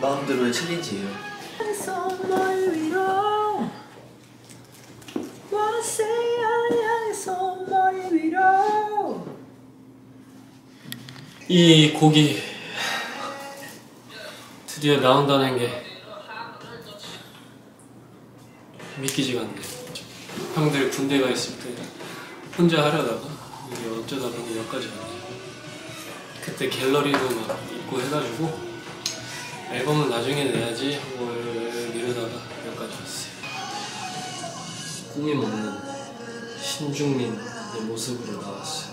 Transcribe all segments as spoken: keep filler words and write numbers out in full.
마음대로의 챌린지예요. 이 곡이 드디어 나온다는 게 믿기지가 않네. 형들 군대가 있을 때 혼자 하려다가 이게 어쩌다 보니 여기까지 왔네요. 그때 갤러리도 막 있고 해가지고 앨범은 나중에 내야지 하고 미루다가 여기까지 왔어요. 꿈이 없는 신중민의 모습으로 나왔어요.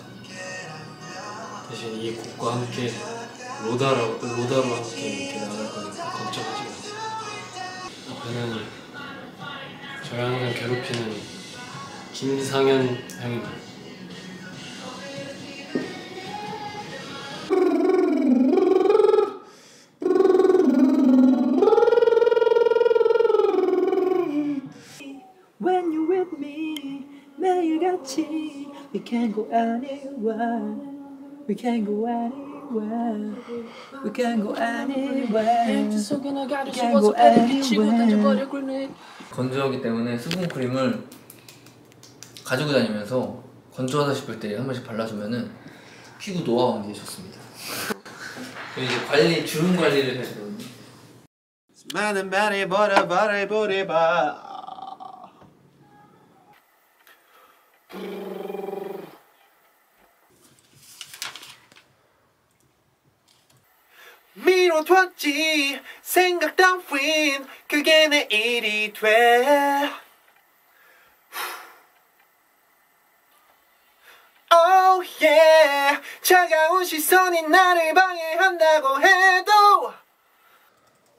대신 이 곡과 함께 로다라고, 로다로 함께 이렇게 나갈 거니까 걱정하지 마세요. 하나님, 저를 항상 괴롭히는 김상현 형님. When you're with me, 매일같이 We can't go anywhere. We can't go anywhere. We can't go anywhere. We can't go anywhere. 건조하기 때문에 수분크림을 가지고 다니면서 건조하다 싶을 때 한 번씩 발라주면은 피부 노화가 굉장히 좋습니다. 이제 관리, 주름 관리를 해야 되거든요. 많은 많이 버려 버려 버려 봐. 미뤄뒀지 생각 따윈 그게 내 일이 돼. Oh yeah, 차가운 시선이 나를 방해한다고 해도. 어,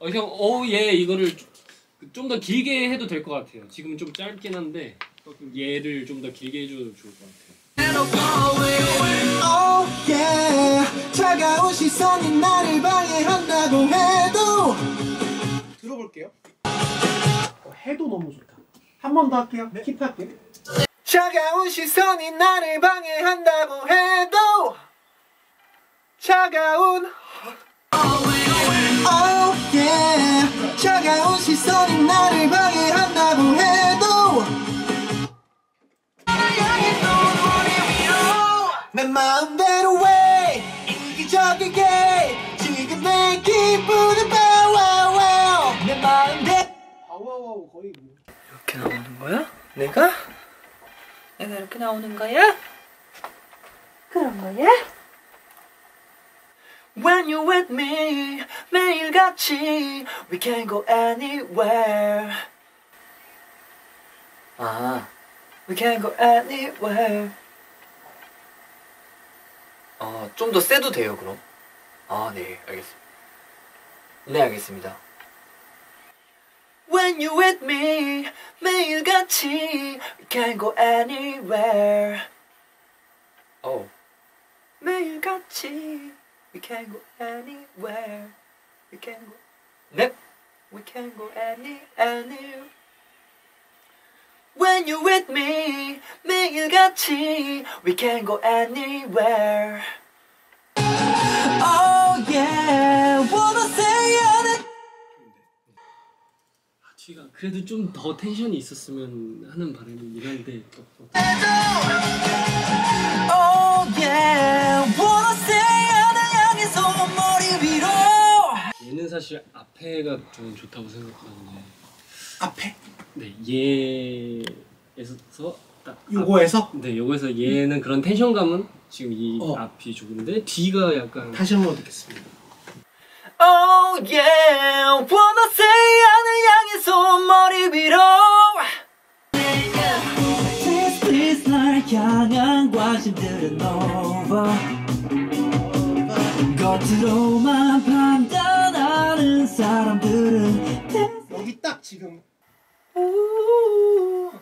형, oh yeah 이거를 좀 더 길게 해도 될 것 같아요. 지금은 좀 짧긴 한데 얘를 좀 더 길게 해줘도 좋을 것 같아요. Oh yeah, 차가운 시선이 나를 방해한다고 해도. 들어볼게요. 어, 해도 너무 좋다. 한 번 더 할게요. 네. 킵할게요. 차가운 시선이 나를 방해한다고 해도. 차가운 Oh yeah, 차가운 시선이 나를 방해한다고 해도. 내 마음대로 왜 이기적이게 지금 내 기분을 봐와와와 내 마음대로 와와와 거의 이렇게 나오는 거야? 내가? 내가 이렇게 나오는 거야? 그런 거야? When you're with me 매일같이 We can't go anywhere. 아, We can't go anywhere. 아, 좀 더 세도 돼요, 그럼? 아, 네, 알겠습니다. 네, 알겠습니다. When you're with me, 매일같이 We can't go anywhere. 오. 매일같이 We can't go anywhere. We can't go. 넵. We can't go any, anywhere. When you're with me, 매일같이 We can't go anywhere. Oh yeah, wanna say it. 지가 그래도 좀 더 텐션이 있었으면 하는 바람이긴 한데. Oh yeah, wanna say it. 향해서 머리 위로. 얘는 사실 앞에가 좀 좋다고 생각하는데. 앞에? 네, 얘에서 딱 요거에서? 네, 요거에서 얘는 그런 텐션감은 지금 이 어. 앞이 좋은데 뒤가 약간 다시 한번 듣겠습니다. Oh yeah, wanna say 하늘 향해서 머리 위로 This is 날 향한 관심들은 over 겉으로만 판단하는 사람들은 여기 딱 지금 어.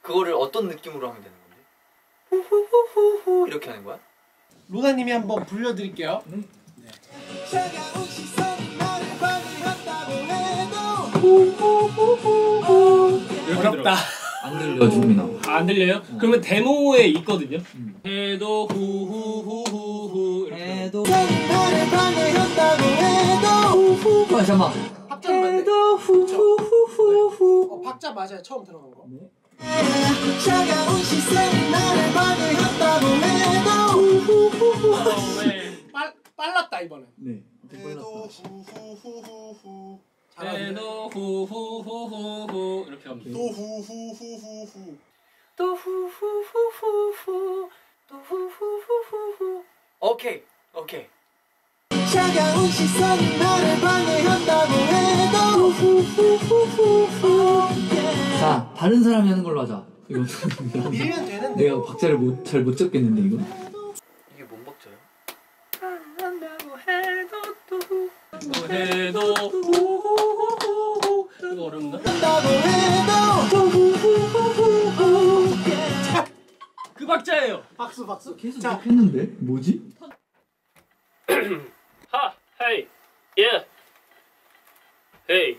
그거를 어떤 느낌으로 하면 되는 건데? 후후후후 이렇게 하는 거야? 루나님이 한번 불려드릴게요. 응? 네. 어렵다. 안 들려. 아, 안 들려요? 어. 그러면 데모에 있거든요. 음. 해도 후후후후후 해도. 잠깐만 잠깐만. 박자는 맞네. 어, 박자 맞아요. 처음 들어간 거. 네. 차가운 시선이 나를 반응했다 보네도 빨 빨랐다 이번에. 네. 빨랐다. 잘하네. 도후후후후 이렇게 합니다. 도후후후후 도후후후후 도후후후후 오케이 오케이. 차가운 시선이 나를 방해한다고 해도 후후후후후. 자, 다른 사람이 하는 걸로 하자. 이거 밀면 되는데 내가 박자를 못, 잘 못 잡겠는데 이거? 이게 뭔 박자야? 한다고 해도 또 해도 후후후후 이거 어렵나? 한다고 해도 또 후후후후 그 박자예요! 박수 박수! 계속 자. 했는데? 뭐지? 하! 헤이! 예! 헤이!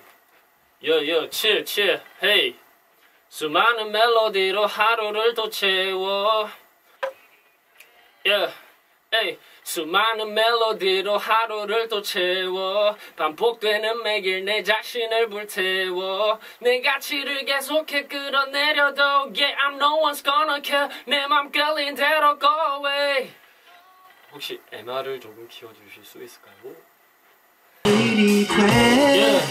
여여 칠! 칠! 헤이! 수많은 멜로디로 하루를 또 채워 예! 에이! 수많은 멜로디로 하루를 또 채워 반복되는 매길 내 자신을 불태워 내 가치를 계속해 끌어내려도 Yeah! I'm no one's gonna care 내 맘 끌린 대로 go away 혹시 엠알을 조금 키워주실 수 있을까요? Yeah.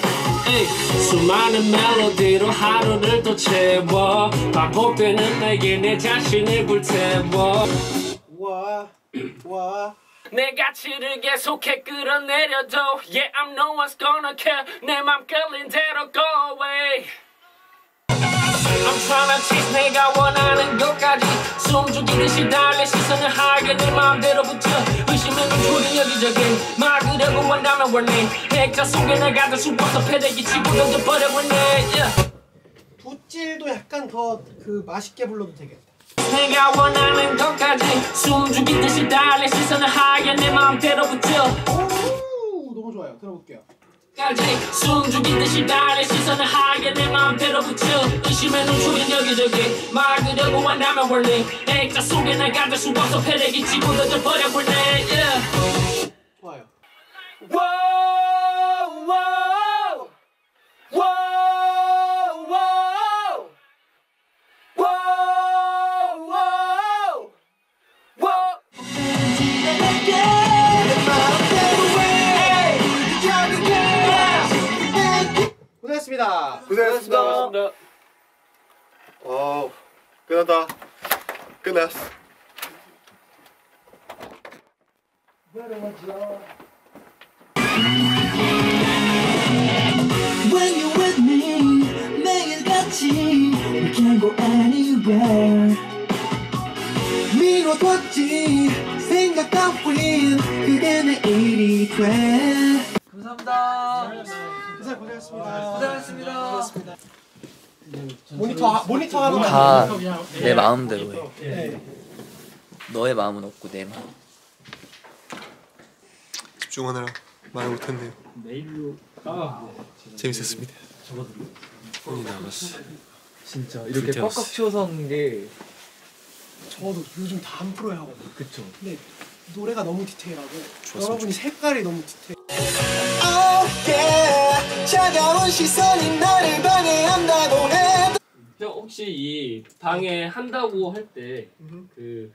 Hey. 수많은 멜로디로 하루를 또 채워 반복되는 내게 내 자신을 불태워 와, 와. 내 가치를 계속해 끌어내려도 Yeah, I'm no one's gonna care 내 맘 끌린 대로 go away I'm trying to chase 내가 원하는 것까지 숨죽이듯이 달래 시선을 하게 내 마음대로부터 의심의 눈초리 여기저기 막으려고 한다면 원해 액자 속에 나가던 수법도 패대기 치고 던져버려 원해 yeah. 붓질도 약간 더 그 맛있게 불러도 되겠다 내가 원하는 것까지 숨죽이듯이 달래 시선을 하게 내 마음대로부터 오 너무 좋아요 들어볼게요 숨죽이듯이 달래 시선을 하게 내 맘대로 붙여 의심의 눈초린 여기저기 막으려고 한다면 원래 액자 속에 나가다 수 없어 패대기 치고 던져버려 볼래 yeah. 좋아요 wow, wow. Wow, wow. Wow, wow. Wow. 고생했습니다. 고생했습니다. 고생했습니다. 어, 끝났다. 끝났어. When you're with me, 매일같이 we can go anywhere. 미뤄뒀지 생각 따윈 그게 내일이 돼. 감사합니다. 고생하셨습니다. 고생하셨습니다. 고생하셨습니다. 모니터 모니터 하러 가. 내 마음대로 해. 예. 너의 마음은 없고 내 마음. 집중하느라 말을 못했네요. 메일로. 아. 재밌었습니다. 혼이 남았어. 진짜 이렇게 꽉꽉 채워서 하는 게 저도 요즘 다 안 프로야 하고. 그렇죠. 근데 노래가 너무 디테일하고 여러분이 색깔이 너무 디테일. 차가운 시선이 나를 방해한다고 해도 형 혹시 이 방해한다고 할 때 그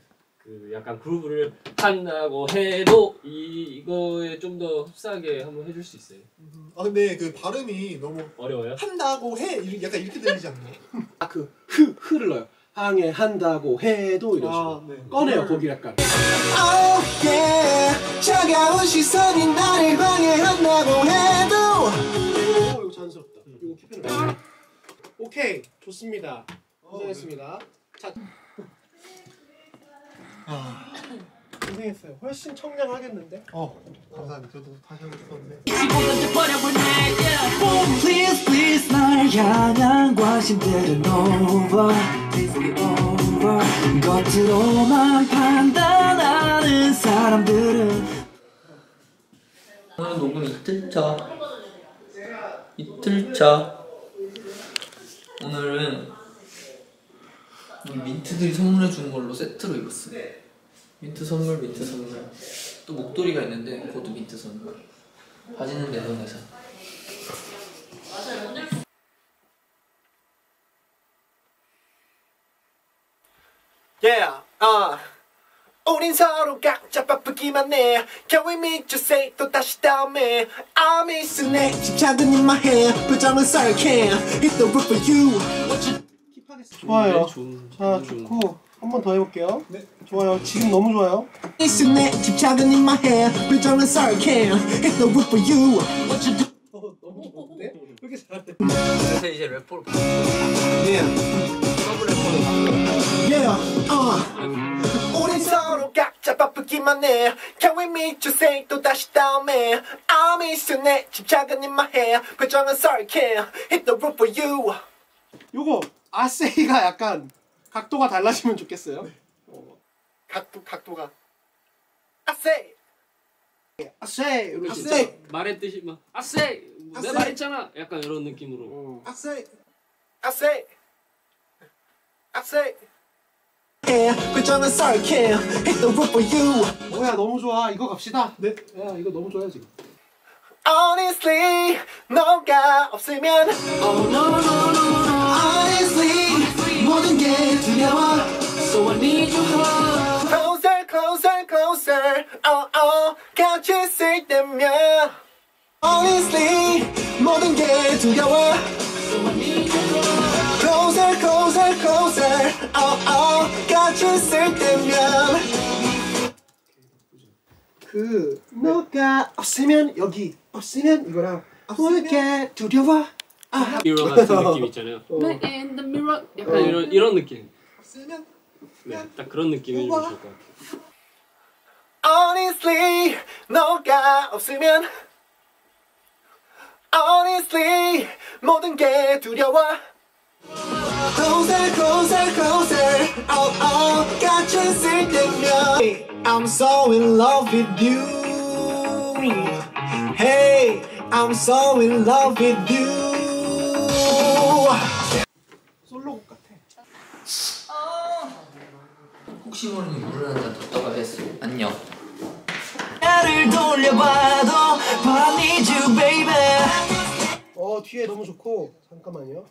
그 약간 그루브를 한다고 해도 이 이거에 좀 더 흡사하게 한번 해줄 수 있어요? 아 근데 그 발음이 너무 어려워요? 한다고 해 약간 이렇게 들리지 않나요? 아 그 흐 흐를 넣어요. 방해한다고 해도 이런 식으로 아, 네. 꺼내요 거기 약간 oh, yeah. 차가운 시선이 나를 방해한다고 해도 오 이거 자연스럽다 음. 이거 킵해놓을게요 오케이 좋습니다 고생했습니다 네. 자 아. 고생했어요 훨씬 청량하겠는데? 어 감사합니다 저도 다시 하고 싶었는데 Please please 날 향한 관심들은 over 겉으로만 판단하는 사람들은 오늘 녹음 이틀차 이틀차 오늘은 민트들이 선물해준 걸로 세트로 입었어 민트 선물 민트 선물 또 목도리가 있는데 그것도 민트 선물 바지는 내 돈에서. Yeah, uh. 우린 서로 각자 바쁘기만 해. Can we meet to say 또 다시 다음에 I miss you 내 작은 in my hand 표정은 썰캠 Hit the roof for you. 좋아요. 자, 좋고 한 번 더 해볼게요. 네. 좋아요. 지금 너무 좋아요. Miss you 내 작은 in my hand 표정은 썰캠 Hit the roof for you. 어, 너무 좋은데? 왜 이렇게 잘해? 그래서 이제 래퍼로 바꿔. 예. 서브 래퍼로. 예. 어. 서로 각자 바쁘기만 해. Can we meet to say 또 다시 다음에 I miss you 내 집 작은 in my hair 표정은 썰캠 Hit the roof for you. 요거 아세이가 약간 각도가 달라지면 좋겠어요. 네. 어. 각도, 각도가 아세이 아세이 아세이 말의 뜻이 막 아세이 뭐, 내가 말했잖아 약간 이런 느낌으로 아세이 아세이 아세이 표정은 썰캠 Hit the roof for you. 뭐야 너무 좋아 이거 갑시다. 네. 야 이거 너무 좋아요 지금. Honestly 너가 없으면 Oh no no no no Honestly 모든 게 두려워 So I need your heart. Closer closer closer Oh oh 같이 있을 때면 Honestly 모든 게 두려워 So I need your heart. Closer closer closer Oh oh 있을 때면 그 너가 없으면 여기 없으면 이거랑 모르게 두려워 아 미러 같은 느낌 있잖아요. Black and the mirror 약간 어. 이런 이런 느낌. 없으면 네, 딱 그런 느낌이 좋을 것 같아요. Honestly 너가 없으면 Honestly 모든 게 두려워. Closer, closer, closer. Oh, oh, got you sitting here. I'm so in love with you. Hey, I'm so in love with you. 솔로곡 같아. 혹시 모르는 물러난다 뒀다가 됐어. 안녕. 나를 돌려봐도 I need you, baby. 어 뒤에 너무 좋고 잠깐만요.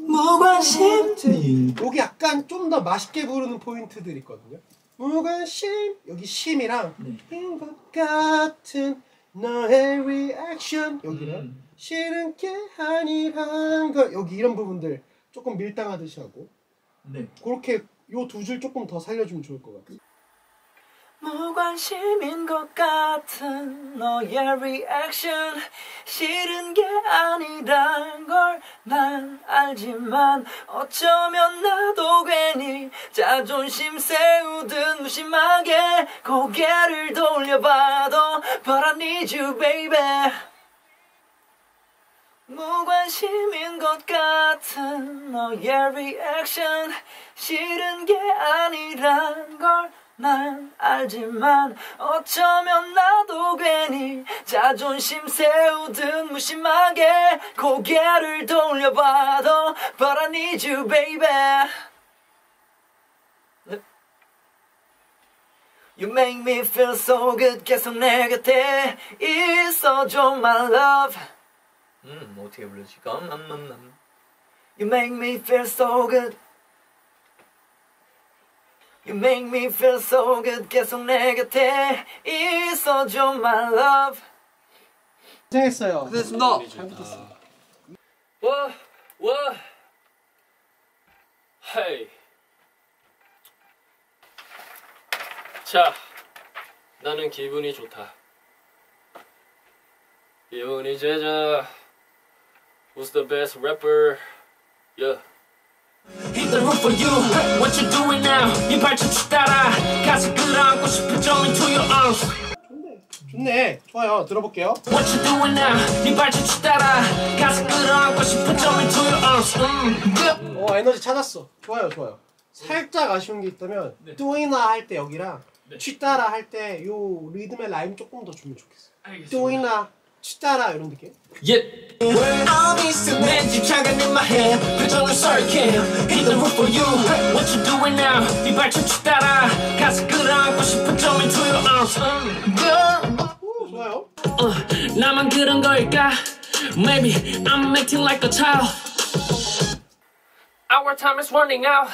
무관심 여기 약간 좀 더 맛있게 부르는 포인트들이 있거든요. 무관심 여기 심이랑 인 것 같은 너의 리액션 여기랑 음. 싫은 게 아니란 걸 여기 이런 부분들 조금 밀당하듯이 하고 네. 그렇게 요 두 줄 조금 더 살려주면 좋을 것 같아요. 무관심인 것 같은 너의 리액션 싫은 게 아니란 걸 난 알지만 어쩌면 나도 괜히 자존심 세우듯 무심하게 고개를 돌려봐도 But I need you baby. 무관심인 것 같은 너의 리액션 싫은 게 아니란 걸 난 알지만 어쩌면 나도 괜히 자존심 세우듯 무심하게 고개를 돌려봐도 But I need you baby. You make me feel so good 계속 내 곁에 있어줘 my love. 음 어떻게 부르지? 깜깜깜 You make me feel so good You make me feel so good 계속 내 곁에 있어줘 my love. 고생했어요. 고생했습니다. 잘 붙었어. 와 와 헤이 자 나는 기분이 좋다. 기분이 제자 Who's the best rapper? Yeah. Hit the roof for you. What you doing now? 이 발자취 따라 가슴 끌어안고 싶은 점 into your arms. 좋네, 좋네, 좋아요. 들어볼게요. What you doing now? 이 발자취 따라 가슴 끌어안고 싶은 점 into your arms. 음. 어 에너지 찾았어. 좋아요, 좋아요. 살짝 아쉬운 게 있다면 네. doing나 할 때 여기랑 네. 취 따라 할 때 요 리듬의 라임 조금 더 주면 좋겠어. 알겠습니다. doing나 취 따라 이런 느낌. Yep. I miss you 내 집 작은 in my head 표정은 썰캠 Hit the roof for you. What you doing now? 네 발자취 따라 가슴 끌어안고 싶은 점 into your arms. Girl. 오 좋아요. uh, 나만 그런 걸까? Maybe I'm acting like a child. Our time is running out.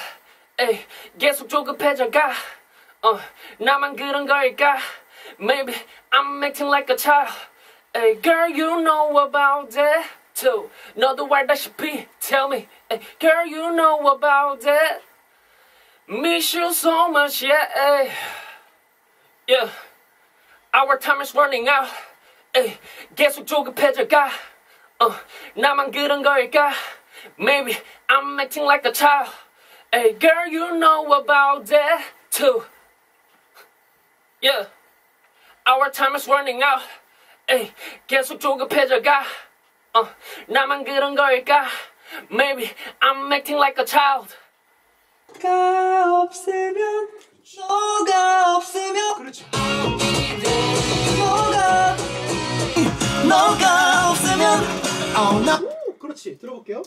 에이, 계속 조급해져가. Uh, 나만 그런 걸까? Maybe I'm acting like a child. Hey girl, you know about that too. 너도 알다시피, tell me. Hey girl, you know about that. Miss you so much, yeah. Yeah, our time is running out. Hey, 계속 조급해져가. Uh, 나만 그런 걸까? Maybe I'm acting like a child. Hey girl, you know about that too. Yeah, our time is running out. Hey, 계속 조급해져가. Uh, 나만 그런 걸까? Maybe I'm acting like a child. 가 없으면 너가 없으면 그렇지. 너가 너가 없으면 아 나. 오, 그렇지. 들어볼게요.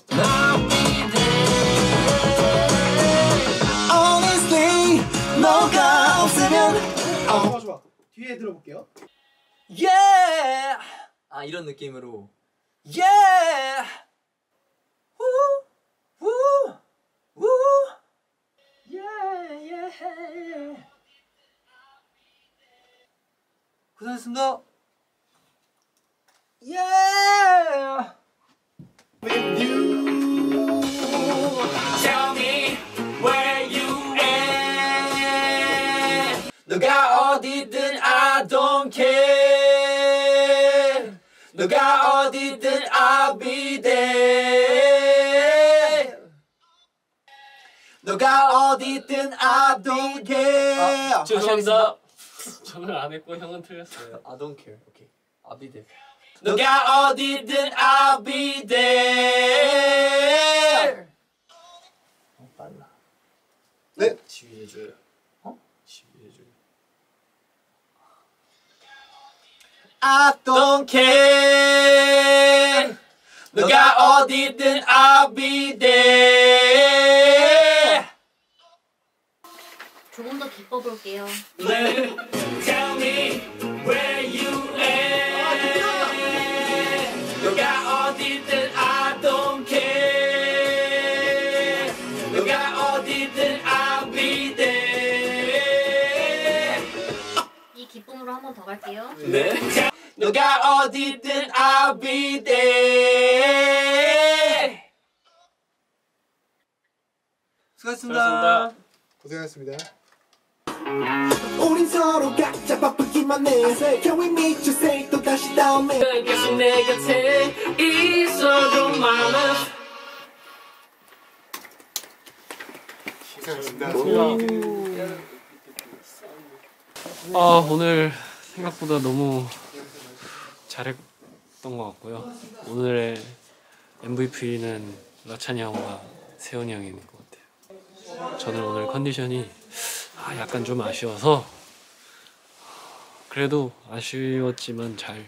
Honestly, 너가 없으면 아 좋아 좋아. 뒤에 들어볼게요. Yeah! 아 이런 느낌으로 Yeah! 우우! 우우! 우우! Yeah! Yeah! Yeah! 고생하셨습니다! Yeah! With you Tell me where you at 너가 어디든 I don't care 너가 어디든 I'll be there 너가 어디든 I don't care 아, 죄송합니다. 저는 안 했고 형은 틀렸어요. I don't care. 오케이. I'll be there 너가 어디든 I'll be there 어, 빨라. 네? 지휘해줘요. 어? 지휘해줘요. I don't care 너가 어디든 I'll be there 조금 더 기뻐볼게요. 네. Tell me where you at 너가 어디든 I don't care 너가 어디든 I'll be there 이 기쁨으로 한 번 더 갈게요. 네. 너가 어디든 I'll be there. 수고하셨습니다. 고생하셨습니다. 우린 서로 각자 바쁘기만 해. Can we meet to say 또 다시 다음에. 계속 내 곁에 있어줘만 해. 고생하셨습니다. 아 오늘 생각보다 너무 잘했던 것 같고요. 오늘의 엠브이피는 라찬이 형과 세훈이 형인 것 같아요. 저는 오늘 컨디션이 아, 약간 좀 아쉬워서 그래도 아쉬웠지만 잘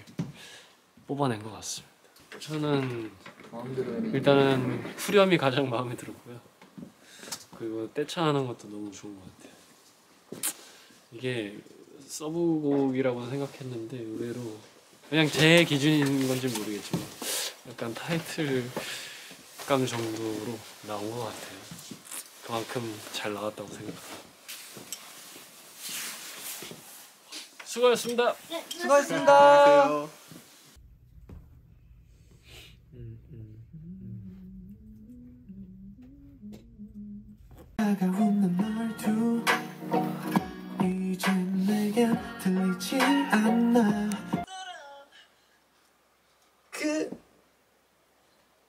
뽑아낸 것 같습니다. 저는 일단은 후렴이 가장 마음에 들었고요. 그리고 떼창하는 것도 너무 좋은 것 같아요. 이게 서브곡이라고 생각했는데 의외로 그냥 제 기준인 건지 모르겠지만 약간 타이틀감 정도로 나온 것 같아요. 그만큼 잘 나왔다고 생각합니다. 수고하셨습니다. 네, 수고하셨습니다.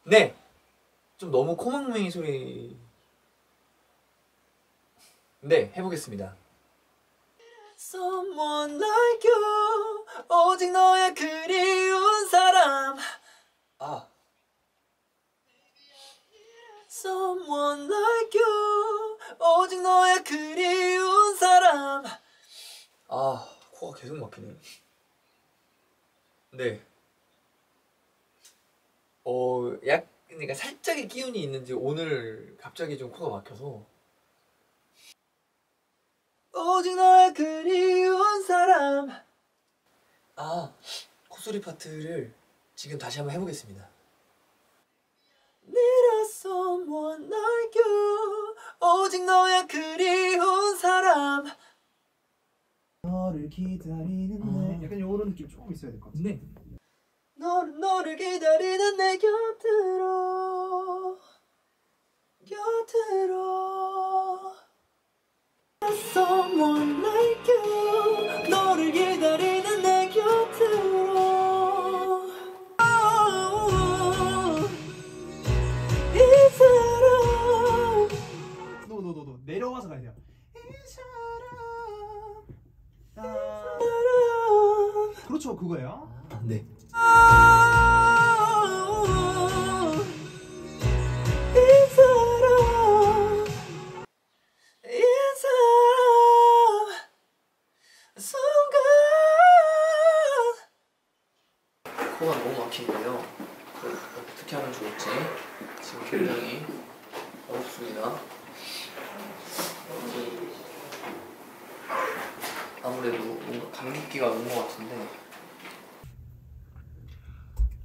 네! 좀 너무 코망맹이 소리... 네! 해보겠습니다. Someone like you 오직 너의 그리운 사람 아 Someone like you 오직 너의 그리운 사람 아 코가 계속 막히네. 네. 어, 약, 그러니까 살짝의 기운이 있는지 오늘 갑자기 좀 코가 막혀서 오직 너의 그리운 사람 아, 코 콧소리 파트를 지금 다시 한번 해보겠습니다. Need a someone like you. 오직 너야 그리운 사람. 너를 기다리는 내. 아, 약간 이런 느낌 조금 있어야 될 것 같아요. 네. 너를, 너를 기다리는 내 곁으로 곁으로 Someone like you. 너를 기다리는 내 곁으로 이 사람. 노, 노, 노, 노. 내려와서 가야 돼요. 이 사람 이 사람. 그렇죠, 그거예요. 아, 네. 코가 너무 막힌데요. 어떻게 하면 좋을지 지금 굉장히 어렵습니다. 아무래도 뭔가 감기가 온 것 같은데.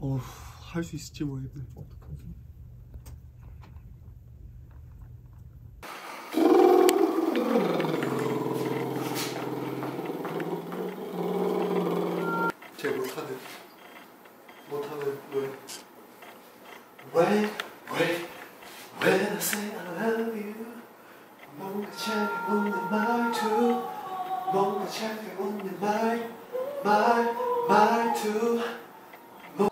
어, 할 수 있을지 모르겠네. 어떡하지? 제 못하는 못하는 왜? 왜? When I say I love you, 뭔가 차게 웃는 말투, 뭔가 차게 웃는 말, 말, 말투.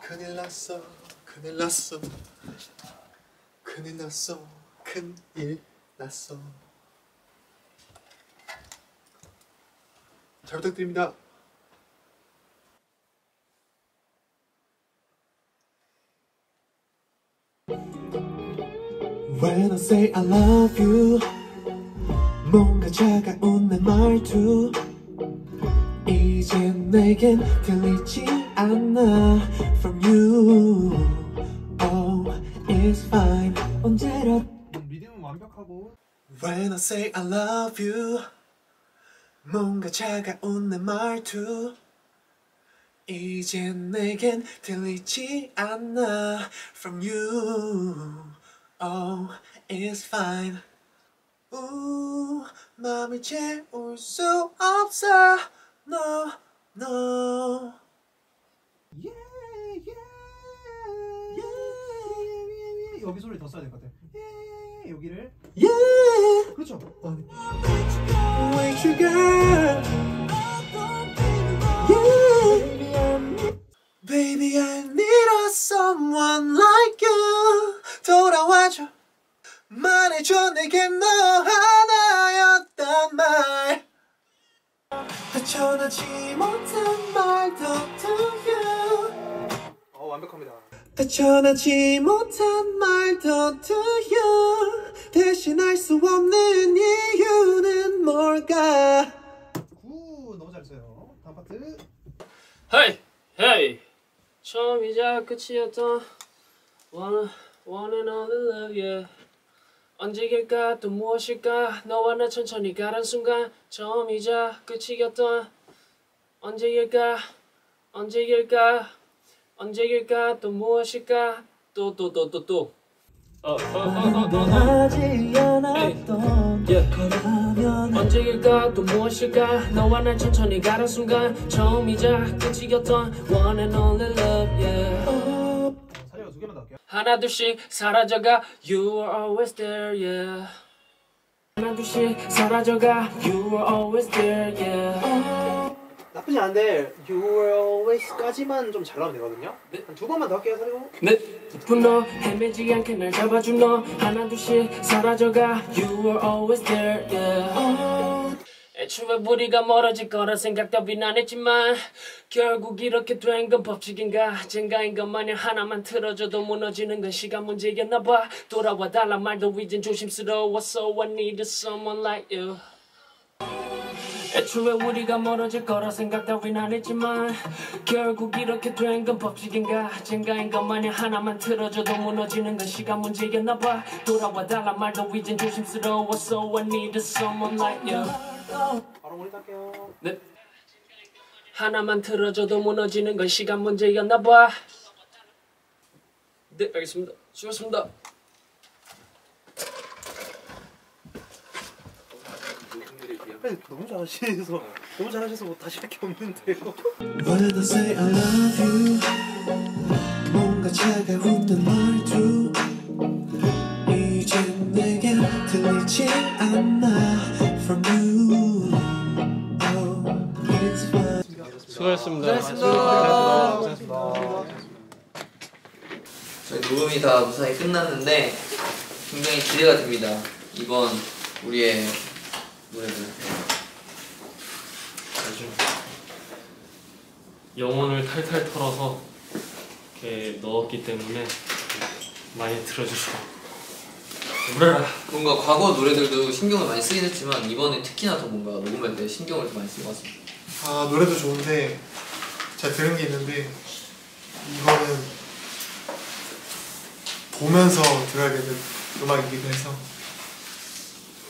큰일 났어, 큰일 났어, 큰일 났어, 큰일 났어. 잘 부탁드립니다. When I say I love you, 뭔가 차가운 내 말투, 이젠 내겐 들리지 않아. From you, oh, it's fine. 언제라 리듬은 완벽하고. When I say I love you, 뭔가 차가운 내 말투, 이젠 내겐 들리지 않아. From you, oh, it's fine. 우, 맘을 채울 수 없어. No, no. Yeah, yeah, yeah, yeah. 여기 소리 더 써야 될 것 같아. Yeah, 여기를. Yeah. 그렇죠. 어. Yeah. Baby, I need a someone like you. 돌아와줘. 말해줘 내게 너 하나였단 말. 전하지 못한 말 talk to you. 어, 완벽합니다. 전하지 못한 말 talk to you. 대신 알 수 없는 이유는 뭘까? 구, 너무 잘했어요. 다음 파트. 헤이 헤이. 처음이자 끝이었던 one one another love yeah. 언제일까 또 무엇일까 너와 나 천천히 가란 순간 처음이자 끝이었던 언제일까 언제일까 언제일까 또 무엇일까 또 또 또 또 또 언제일까 또 무엇일까 너와 나 천천히 가란 순간 처음이자 끝이었던 one and only love yeah. 하나 둘씩 사라져가 You are always there yeah. 하나 둘씩 사라져가 You are always there yeah. 나쁘지 않은데 You are always까지만 좀 잘 나오면 되거든요. 네? 한 두 번만 더 할게요. 사리고 네. 깊은 너 헤매지 않게 날 잡아준 너 하나 둘씩 사라져가 You are always there yeah. 애초에 우리가 멀어질 거라 생각 따윈 안 했지만 결국 이렇게 된 건 법칙인가 젠가인 것 마냥 하나만 틀어져도 무너지는 건 시간 문제였나 봐. 돌아와 달라 말도 이젠 조심스러워 So I need someone like you. 애초에 우리가 멀어질 거라 생각 따윈 안 했지만 결국 이렇게 된 건 법칙인가 젠가인 것 마냥 하나만 틀어져도 무너지는 건 시간 문제였나 봐. 돌아와 달라 말도 이젠 조심스러워 So I need someone like you. 바로 모니터 할게요. 네. 하나만 틀어줘도 무너지는 건 시간 문제였나 봐. 네, 알겠습니다. 수고하셨습니다. 아니, 너무 잘하셔서 너무 잘하셔서 뭐 다시 할 게 없는데요. What did I say I love you? 뭔가 차가웠던 말투 이젠 내게 들리지 않나 from you. Oh, it's fun. 수고하셨습니다. 수고하셨습니다. 수고하셨습니다. 저희 녹음이 다 무사히 끝났는데 굉장히 기대가 됩니다. 이번 우리의 노래들 아주 영혼을 탈탈 털어서 이렇게 넣었기 때문에 많이 들어주시고 울어라. 뭔가 과거 노래들도 신경을 많이 쓰긴 했지만 이번에 특히나 더 뭔가 녹음할 때 신경을 더 많이 쓴 것 같습니다. 아, 노래도 좋은데 제가 들은 게 있는데 이거는 보면서 들어야 되는 음악이기도 해서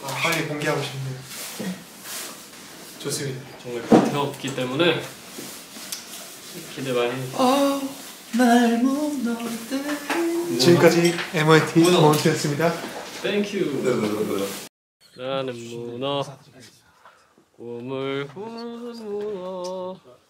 아, 빨리 공개하고 싶네요. 좋습니다. 정말 변태없기 때문에 기대 많이. 오, 지금까지 엠 오 엔 티 엠 오 엔 티였습니다. 땡큐. 나는 문어. 꿈을 꾸는 문어.